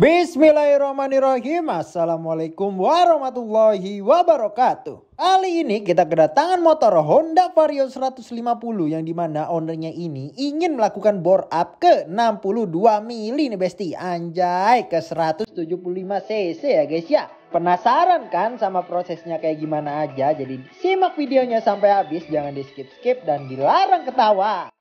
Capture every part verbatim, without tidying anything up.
Bismillahirrahmanirrahim. Assalamualaikum warahmatullahi wabarakatuh. Kali ini kita kedatangan motor Honda Vario seratus lima puluh yang dimana ownernya ini ingin melakukan bore up ke enam puluh dua mili nih besti. Anjay, ke seratus tujuh puluh lima cc ya guys ya. Penasaran kan sama prosesnya kayak gimana aja? Jadi simak videonya sampai habis, jangan di skip-skip dan dilarang ketawa.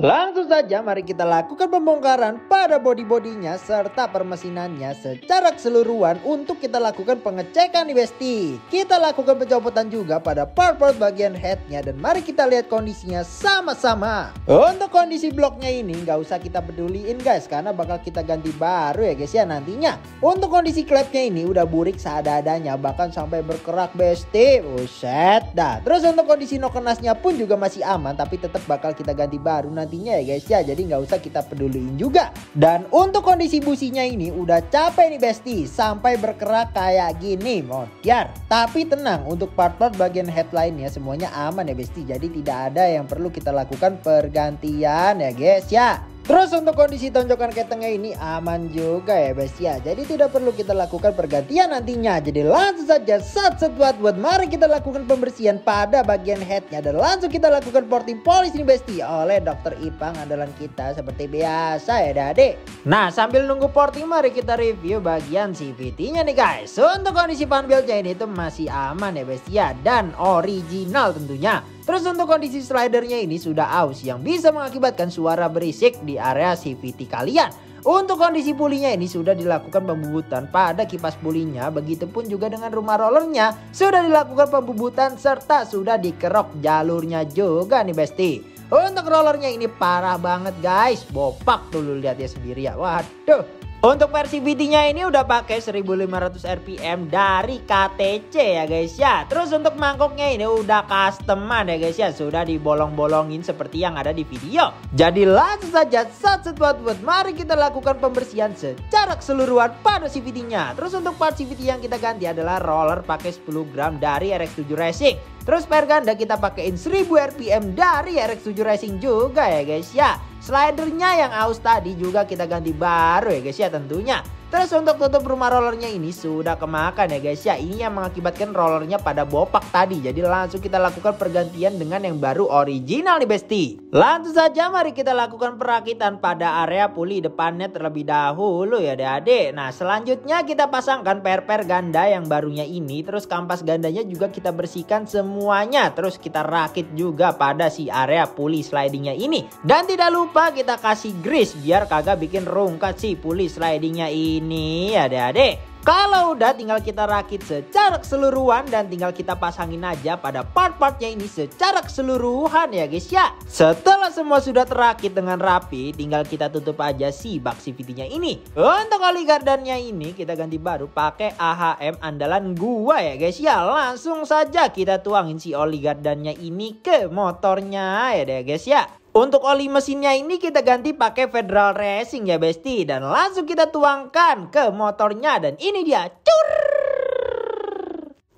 Langsung saja mari kita lakukan pembongkaran pada bodi-bodinya serta permesinannya secara keseluruhan untuk kita lakukan pengecekan nih besti. Kita lakukan pencopotan juga pada part-part bagian headnya dan mari kita lihat kondisinya sama-sama. Untuk kondisi bloknya ini nggak usah kita peduliin guys karena bakal kita ganti baru ya guys ya nantinya. Untuk kondisi klepnya ini udah burik seada-adanya bahkan sampai berkerak besti. Buset dah. Terus untuk kondisi nokenasnya pun juga masih aman tapi tetap bakal kita ganti baru nanti. Ya guys ya, jadi nggak usah kita peduliin juga. Dan untuk kondisi businya ini udah capek nih besti sampai berkerak kayak gini modiar. Tapi tenang, untuk part-part bagian headline-nya semuanya aman ya besti, jadi tidak ada yang perlu kita lakukan pergantian ya guys ya. Terus untuk kondisi tonjokan ketengnya ini aman juga ya besti ya, jadi tidak perlu kita lakukan pergantian nantinya. Jadi langsung saja sat set buat buat mari kita lakukan pembersihan pada bagian headnya dan langsung kita lakukan porting polish nih besti oleh dokter Ipang andalan kita seperti biasa ya Dade. Nah sambil nunggu porting mari kita review bagian C V T nya nih guys. Untuk kondisi fan beltnya ini itu masih aman ya besti ya dan original tentunya. Terus untuk kondisi slidernya ini sudah aus yang bisa mengakibatkan suara berisik di area C V T kalian. Untuk kondisi pulinya ini sudah dilakukan pembubutan pada kipas pulinya. Begitupun juga dengan rumah rollernya sudah dilakukan pembubutan serta sudah dikerok jalurnya juga nih besti. Untuk rollernya ini parah banget guys, bopak tuh lu lihat ya sendiri ya. Waduh. Untuk versi V T-nya ini udah pakai seribu lima ratus R P M dari K T C ya guys ya. Terus untuk mangkoknya ini udah customan ya guys ya, sudah dibolong-bolongin seperti yang ada di video. Jadi langsung saja satu buat buat mari kita lakukan pembersihan secara keseluruhan pada C V T-nya. Terus untuk part C V T yang kita ganti adalah roller pakai sepuluh gram dari R X tujuh Racing. Terus per ganda kita pakein seribu R P M dari R X tujuh Racing juga ya guys ya. Slidernya yang aus tadi juga kita ganti baru ya guys ya tentunya. Terus untuk tutup rumah rollernya ini sudah kemakan ya guys ya. Ini yang mengakibatkan rollernya pada bopak tadi. Jadi langsung kita lakukan pergantian dengan yang baru original nih besti. Langsung saja mari kita lakukan perakitan pada area puli depannya terlebih dahulu ya adik-adik. Nah selanjutnya kita pasangkan per-per ganda yang barunya ini. Terus kampas gandanya juga kita bersihkan semuanya. Terus kita rakit juga pada si area puli slidingnya ini. Dan tidak lupa Lupa kita kasih grease biar kagak bikin rungkat si puli slidingnya ini ya adik-adik. Kalau udah tinggal kita rakit secara keseluruhan dan tinggal kita pasangin aja pada part-partnya ini secara keseluruhan ya guys ya. Setelah semua sudah terakit dengan rapi tinggal kita tutup aja si bak C V T-nya ini. Untuk oli gardannya ini kita ganti baru pakai A H M andalan gua ya guys ya. Langsung saja kita tuangin si oli gardannya ini ke motornya ya deh guys ya. Untuk oli mesinnya ini kita ganti pakai Federal Racing ya besti. Dan langsung kita tuangkan ke motornya dan ini dia. Cur!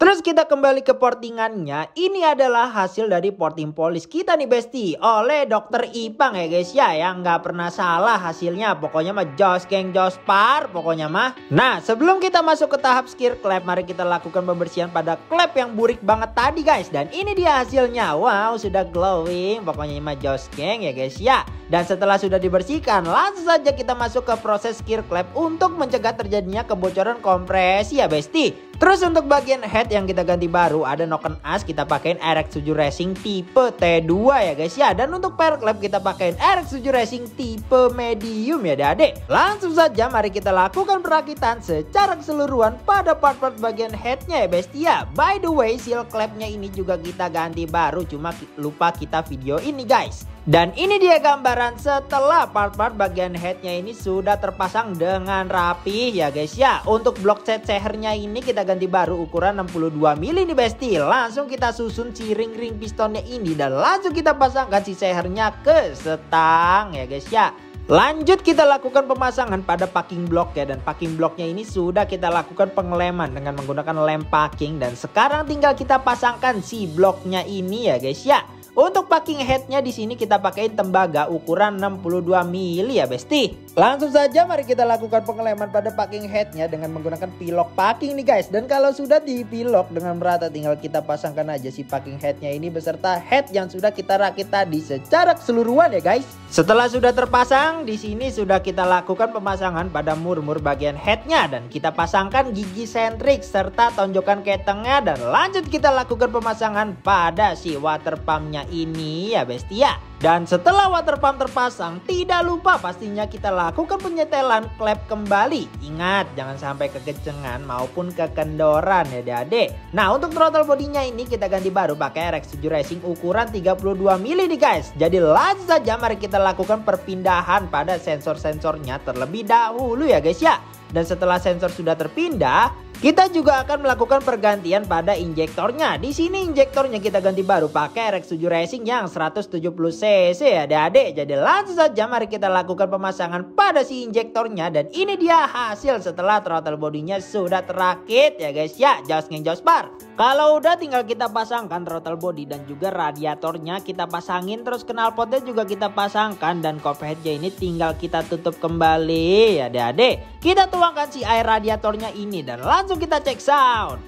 Terus kita kembali ke portingannya. Ini adalah hasil dari porting polish kita nih besti oleh dokter Ipang ya guys ya, yang nggak pernah salah hasilnya. Pokoknya mah jos geng jos par pokoknya mah. Nah sebelum kita masuk ke tahap skir klep mari kita lakukan pembersihan pada klep yang burik banget tadi guys. Dan ini dia hasilnya. Wow sudah glowing pokoknya mah jos geng ya guys ya. Dan setelah sudah dibersihkan langsung saja kita masuk ke proses skir klep untuk mencegah terjadinya kebocoran kompresi ya besti. Terus untuk bagian head yang kita ganti baru ada noken as kita pakein R X tujuh Racing tipe T dua ya guys ya. Dan untuk per klep kita pakein R X tujuh Racing tipe medium ya adik-adik. Langsung saja mari kita lakukan perakitan secara keseluruhan pada part-part bagian headnya ya bestia. By the way seal klepnya ini juga kita ganti baru, cuma lupa kita video ini guys. Dan ini dia gambaran setelah part-part bagian headnya ini sudah terpasang dengan rapi ya guys ya. Untuk blok set sehernya ini kita ganti baru ukuran enam puluh dua mili nih besti. Langsung kita susun si ring-ring pistonnya ini dan langsung kita pasangkan si sehernya ke setang ya guys ya. Lanjut kita lakukan pemasangan pada packing block ya, dan packing blocknya ini sudah kita lakukan pengeleman dengan menggunakan lem packing, dan sekarang tinggal kita pasangkan si bloknya ini ya guys ya. Untuk packing headnya di sini kita pakai tembaga ukuran enam puluh dua mili ya besti. Langsung saja mari kita lakukan pengeleman pada packing headnya dengan menggunakan pilok packing nih guys. Dan kalau sudah dipilok dengan merata tinggal kita pasangkan aja si packing headnya ini beserta head yang sudah kita rakit tadi secara keseluruhan ya guys. Setelah sudah terpasang, di sini sudah kita lakukan pemasangan pada mur-mur bagian headnya, dan kita pasangkan gigi sentrik serta tonjokan ketengnya, dan lanjut kita lakukan pemasangan pada si water pumpnya ini ya bestia. Dan setelah water pump terpasang, tidak lupa pastinya kita lakukan penyetelan klep kembali. Ingat, jangan sampai kekencengan maupun kekendoran ya adik-adik. Nah, untuk throttle bodinya ini kita ganti baru pakai R X seven Racing ukuran tiga puluh dua mili nih guys. Jadi langsung saja mari kita lakukan perpindahan pada sensor-sensornya terlebih dahulu ya guys ya. Dan setelah sensor sudah terpindah, kita juga akan melakukan pergantian pada injektornya. Di sini injektornya kita ganti baru pakai R X seven Racing yang seratus tujuh puluh cc ya adik-adik. Jadi langsung saja mari kita lakukan pemasangan pada si injektornya, dan ini dia hasil setelah throttle bodinya sudah terakit ya guys ya. Jos ngeng jos bar. Kalau udah tinggal kita pasangkan throttle body dan juga radiatornya kita pasangin, terus knalpotnya juga kita pasangkan, dan kop headnya ini tinggal kita tutup kembali ya adik-adik. Kita tuangkan si air radiatornya ini dan langsung kita cek sound.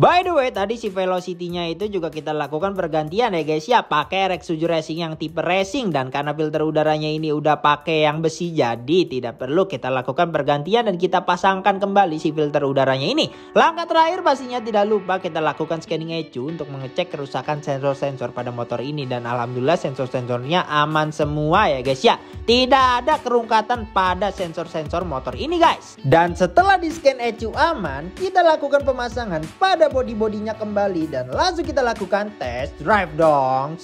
By the way, tadi si velocity-nya itu juga kita lakukan pergantian ya guys ya, pakai R X seven Racing yang tipe racing, dan karena filter udaranya ini udah pakai yang besi, jadi tidak perlu kita lakukan pergantian dan kita pasangkan kembali si filter udaranya ini. Langkah terakhir pastinya tidak lupa kita lakukan scanning E C U untuk mengecek kerusakan sensor-sensor pada motor ini, dan alhamdulillah sensor-sensornya aman semua ya guys ya. Tidak ada kerungkatan pada sensor-sensor motor ini guys. Dan setelah di scan E C U aman, kita lakukan pemasangan pada bodi-bodinya kembali dan langsung kita lakukan test drive dong.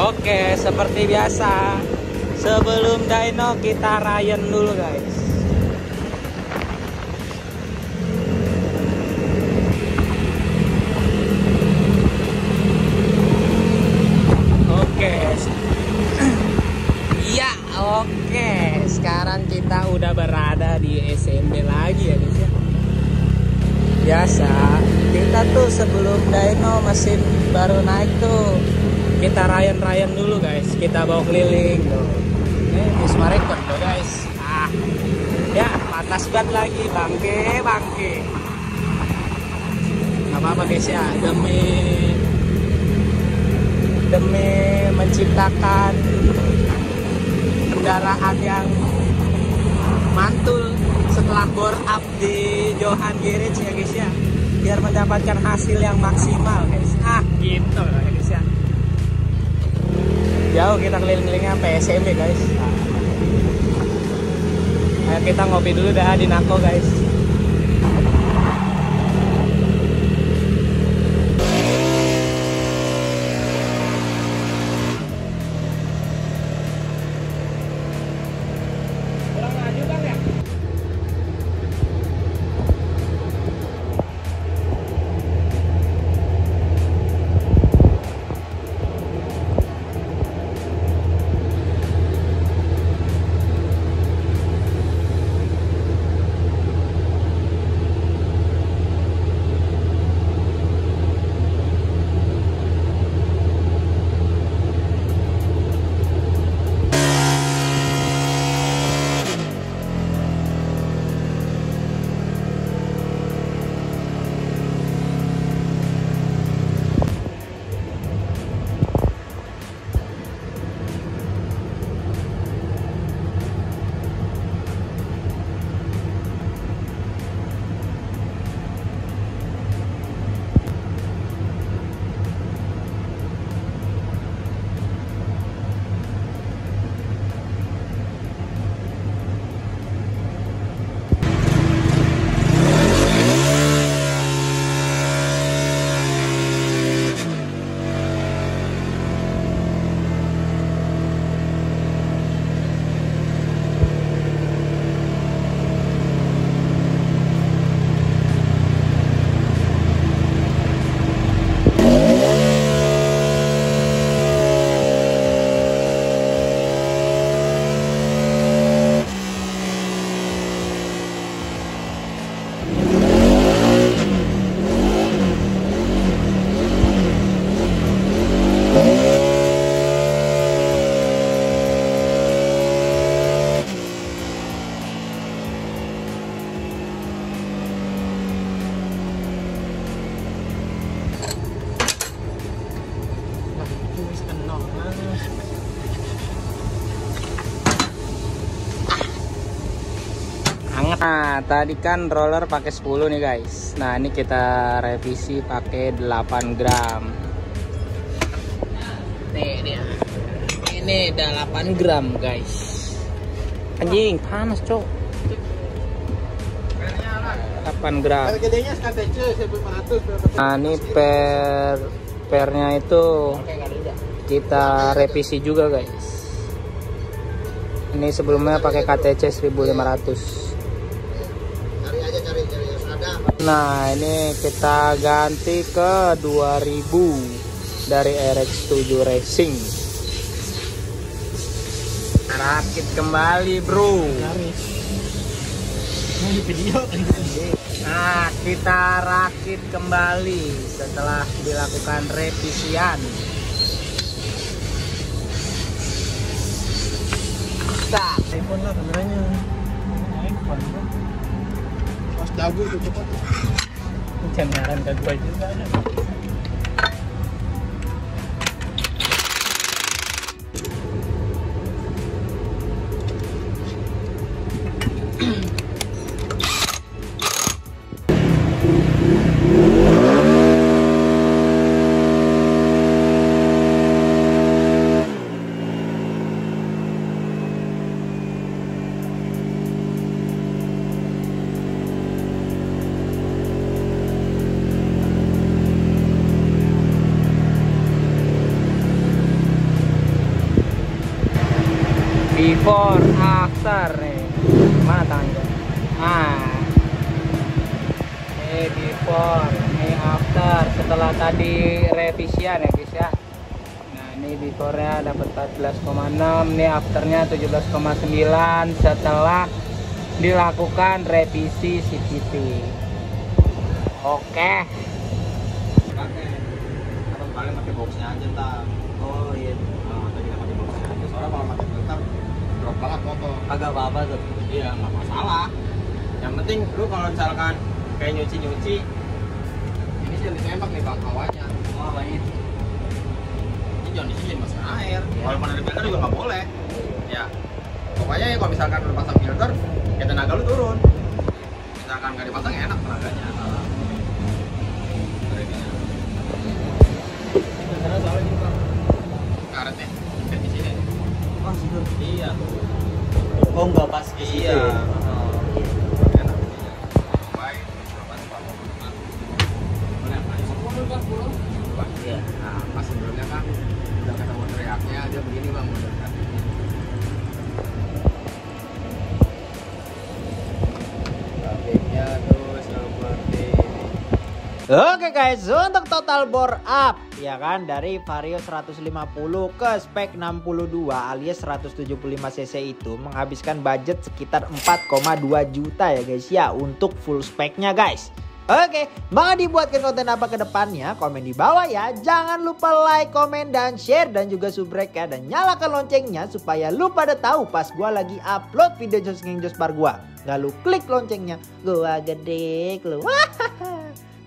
Oke, seperti biasa sebelum dyno kita Ryan dulu guys. Oke, sekarang kita udah berada di S M B lagi ya guys ya. Biasa, kita tuh sebelum dyno mesin baru naik tuh kita rayan-rayan dulu guys. Kita bawa keliling tuh. Ini Bisma Record tuh guys. Ah, ya panas banget lagi, bangke bangke. Gak apa-apa guys ya, demi demi menciptakan kendaraan yang mantul setelah bore up di Johan Garage ya guys ya, biar mendapatkan hasil yang maksimal guys. Ah gitu ya guys ya, jauh kita keliling-kelilingnya P S M B guys. Ayo kita ngopi dulu dah di Nako guys. Nah, tadi kan roller pakai sepuluh nih guys. Nah, ini kita revisi pakai delapan gram. Nih dia. Ini delapan gram guys. Anjing, panas cok. delapan gram. Harganya S K T C seribu lima ratus. Nah, ini per pernya itu kita revisi juga guys. Ini sebelumnya pakai K T C seribu lima ratus. Nah, ini kita ganti ke dua ribu dari R X tujuh Racing. Rakit kembali, bro. Nah, kita rakit kembali setelah dilakukan revisian. iPhone lah kameranya. iPhone. Pas lagu itu cepat. Kenyaran kan gue juga ada. Before after nih. Mana tangannya? Ah. Ini before, ini after setelah tadi revisian ya guys ya. Nah, ini before-nya dapat empat belas koma enam, ini afternya tujuh belas koma sembilan setelah dilakukan revisi C V T. Oke. Pakai atau kalian pakai boxnya aja entar. Oh iya. Kalau tadi kita pakai boxnya aja. Soalnya kalau pakai bentar drop banget motor. Agak apa-apa tuh. Iya, nggak masalah. Yang penting lu kalau misalkan kayak nyuci-nyuci ini jangan ditembak nih bang awalnya. Oh, awalnya itu. Ini jangan disini masuk air. Yeah. Walaupun ada filter juga nggak boleh. Ya. Pokoknya ya kalau misalkan lu pasang filter, ya tenaga lu turun. Misalkan nggak dipasang enak tenaganya. Terusnya. Karena soalnya juga karetnya di sini. Oh, iya. Oh, nggak pas ke iya. Enak. Baik, nah, pas sebelumnya kan udah ketemu teriaknya dia begini bang. Oke guys, untuk total bore up ya kan dari Vario seratus lima puluh ke spek enam puluh dua alias seratus tujuh puluh lima cc itu menghabiskan budget sekitar empat koma dua juta ya guys ya untuk full speknya guys. Oke, mau dibuatkan konten apa ke depannya? Komen di bawah ya. Jangan lupa like, komen, dan share dan juga subrek ya dan nyalakan loncengnya supaya lu pada tahu pas gua lagi upload video josking jospar gua. Lalu klik loncengnya. Gua gede keluar.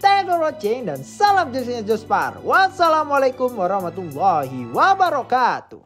Thank you for watching dan salam Jospar. Wassalamualaikum warahmatullahi wabarakatuh.